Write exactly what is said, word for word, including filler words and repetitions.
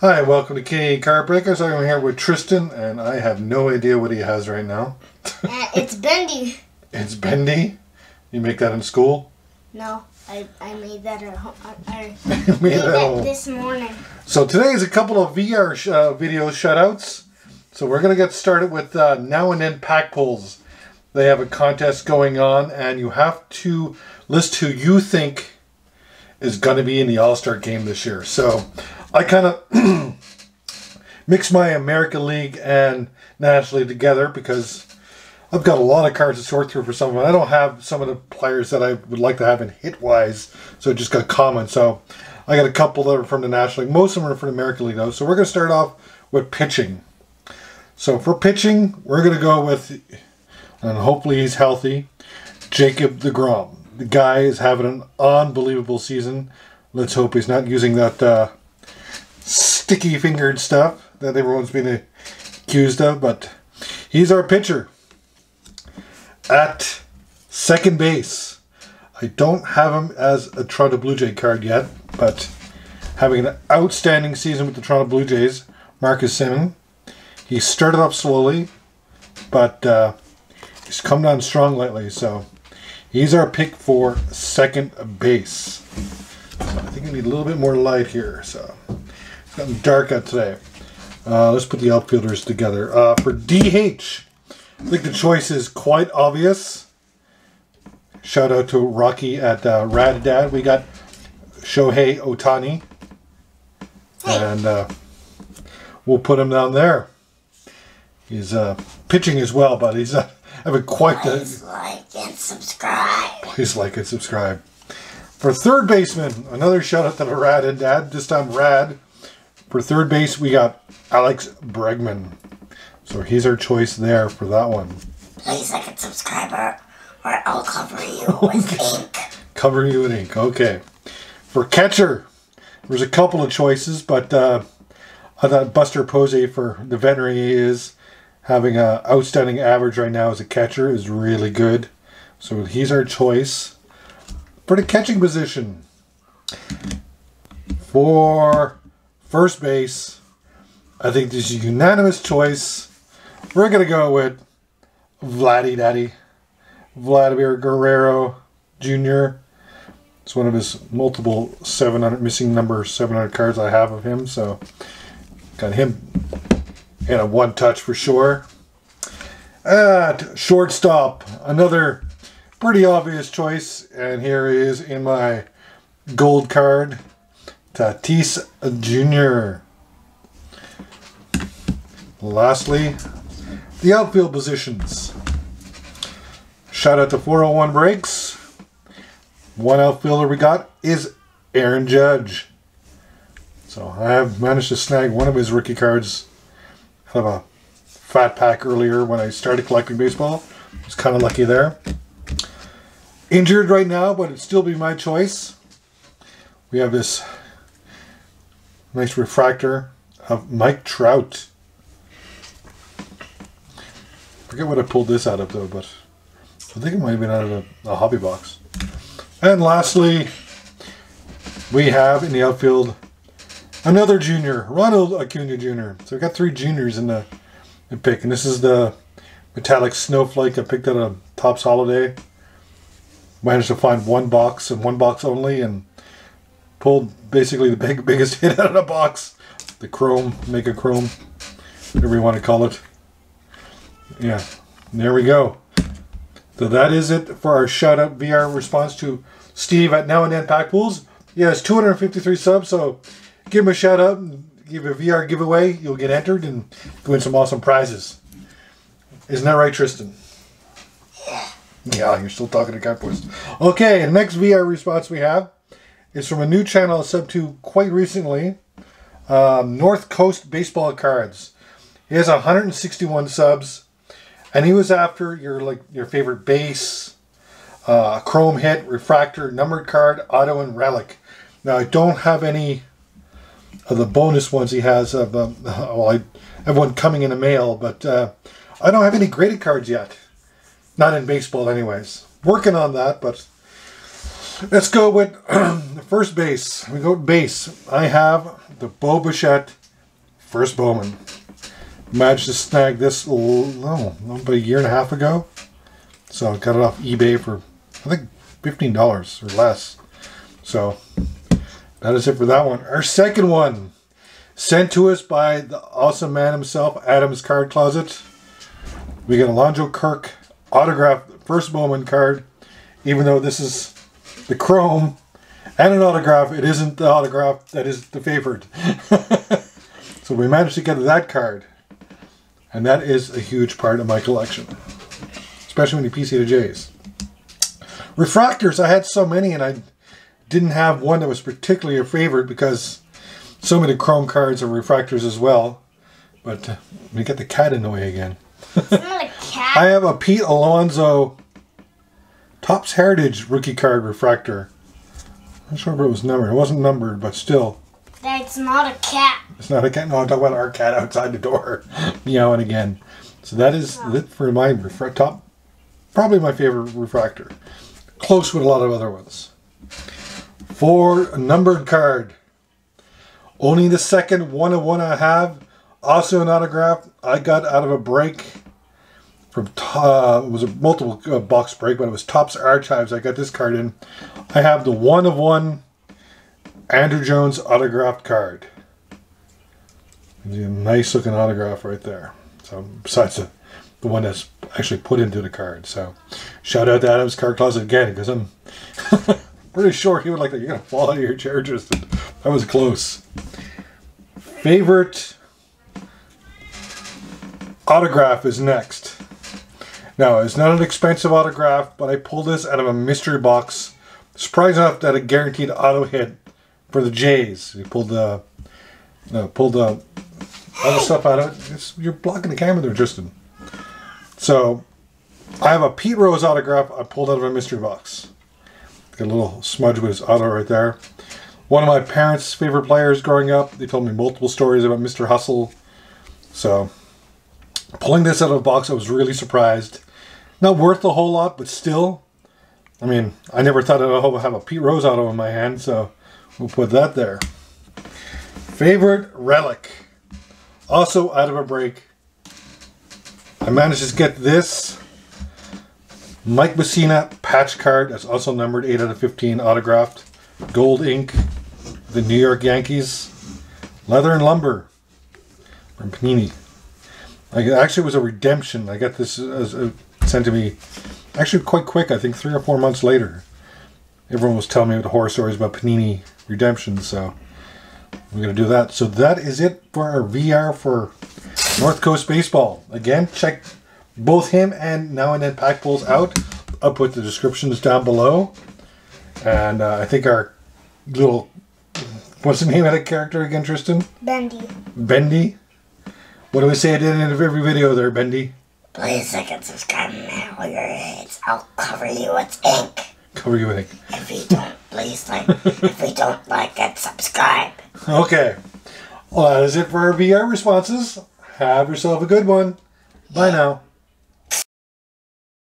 Hi, welcome to Canadian Card Breakers. I'm here with Tristan, and I have no idea what he has right now. uh, it's bendy. It's bendy? You make that in school? No, I, I made that at home. I made, made that, that this morning. So today is a couple of V R sh uh, video shoutouts. So we're going to get started with uh, Now and Then Pack Pulls. They have a contest going on, and you have to list who you think is going to be in the All-Star game this year. So I kind of mix my American League and National League together because I've got a lot of cards to sort through for some of them. I don't have some of the players that I would like to have in hit-wise, so it just got common. So I got a couple that are from the National League. Most of them are from the American League, though. So we're going to start off with pitching. So for pitching, we're going to go with, and hopefully he's healthy, Jacob DeGrom. The guy is having an unbelievable season. Let's hope he's not using that uh, sticky-fingered stuff that everyone's been accused of, but he's our pitcher. At second base, I don't have him as a Toronto Blue Jay card yet, but having an outstanding season with the Toronto Blue Jays, Marcus Simmons. He started up slowly, but uh, he's come down strong lately, so he's our pick for second base. So I think we need a little bit more light here. So it's gotten dark out today. Uh, let's put the outfielders together. Uh, for D H, I think the choice is quite obvious. Shout out to Rocky at uh, Radadad. We got Shohei Ohtani. And uh, we'll put him down there. He's uh, pitching as well, but he's not having quite the... Please like and subscribe. Please like and subscribe. For third baseman, another shout out to Radadad. This time Rad. For third base, we got Alex Bregman. So he's our choice there for that one. Please like and subscribe or I'll cover you with ink. Cover you with ink, okay. For catcher, there's a couple of choices, but uh, I thought Buster Posey, for the veteran he is, having an outstanding average right now as a catcher is really good. So he's our choice for the catching position. For first base, I think this is a unanimous choice. We're going to go with Vladdy Daddy, Vladimir Guerrero Junior It's one of his multiple seven hundred, missing number seven hundred cards I have of him. So got him in a one touch for sure. At shortstop, another pretty obvious choice. And here he is in my gold card, Tatis Junior Lastly, the outfield positions. Shout out to four oh one Breaks. One outfielder we got is Aaron Judge. So I have managed to snag one of his rookie cards out of a fat pack earlier when I started collecting baseball. I was kind of lucky there. Injured right now, but it'd still be my choice. We have this nice refractor of Mike Trout. I forget what I pulled this out of though, but I think it might have been out of a, a hobby box. And lastly, we have in the outfield another junior, Ronald Acuna Junior So we've got three juniors in the, in the pick, and this is the metallic snowflake I picked at a Topps Holiday. Managed to find one box and one box only, and pulled basically the big biggest hit out of the box, the chrome, mega chrome, whatever you want to call it. Yeah, there we go. So that is it for our shout out V R response to Steve at Now and Then Pack Pulls. He has two hundred fifty-three subs, so give him a shout out and give a V R giveaway. You'll get entered and win some awesome prizes. Isn't that right, Tristan? Yeah. Yeah, you're still talking to Guy Post. Okay, the next V R response we have is from a new channel I subbed to quite recently, um, North Coast Baseball Cards. He has one hundred sixty-one subs. And he was after your like your favorite base, uh, chrome hit, refractor, numbered card, auto, and relic. Now I don't have any of the bonus ones he has of um, well, I have one coming in the mail, but uh, I don't have any graded cards yet. Not in baseball, anyways. Working on that, but let's go with the first base. We go base. I have the Beau Bichette First Bowman. Managed to snag this a little, about a year and a half ago. So I got it off eBay for, I think, fifteen dollars or less. So that is it for that one. Our second one, sent to us by the awesome man himself, Adams Card Closet. We got a Lonzo Kirk autographed First Bowman card. Even though this is the chrome and an autograph, it isn't the autograph that is the favored. So we managed to get that card. And that is a huge part of my collection. Especially when you P C to Jays. Refractors, I had so many and I didn't have one that was particularly a favorite because so many chrome cards are refractors as well. But uh, we got the cat in the way again. It's not a cat. I have a Pete Alonso Topps Heritage rookie card refractor. I'm not sure if it was numbered. It wasn't numbered, but still. That's not a cat. It's not a cat. No, I'm talking about our cat outside the door. Meowing again. So that is oh. it for my top, probably my favorite refractor. Close with a lot of other ones. For a numbered card. Only the second one of one I have. Also an autograph. I got out of a break. From uh, it was a multiple uh, box break, but it was Topps Archives. I got this card in. I have the one of one Andrew Jones autographed card. A nice looking autograph right there. So besides the, the one that's actually put into the card. So shout out to Adam's Card Closet again, because I'm pretty sure he would like that. You're gonna fall out of your chair, Tristan. That was close. Favorite autograph is next. Now, it's not an expensive autograph, but I pulled this out of a mystery box. Surprised enough that a guaranteed auto hit for the Jays. We pulled the, uh, pulled the other stuff out of it. It's, you're blocking the camera there, Tristan. So, I have a Pete Rose autograph I pulled out of a mystery box. Got a little smudge with his auto right there. One of my parents' favorite players growing up. They told me multiple stories about Mister Hustle. So, pulling this out of a box, I was really surprised. Not worth a whole lot, but still. I mean, I never thought I'd have a Pete Rose auto in my hand, so we'll put that there. Favorite relic. Also out of a break. I managed to get this Mike Mussina patch card. That's also numbered eight out of fifteen, autographed. Gold ink. The New York Yankees. Leather and lumber. From Panini. I actually, it was a redemption. I got this as a, sent to me actually quite quick, I think three or four months later. Everyone was telling me the horror stories about Panini redemptions, so we're going to do that. So that is it for our V R for North Coast Baseball. Again, check both him and Now and Then Pack Pulls out. I'll put the descriptions down below. And uh, I think our little, what's the name of that character again, Tristan? Bendy. Bendy. What do we say at the end of every video there, Bendy? Please like and subscribe now with your heads. I'll cover you with ink. Cover you with ink. If you don't, please like. If you don't like and subscribe. Okay. Well, that is it for our V R responses. Have yourself a good one. Bye now.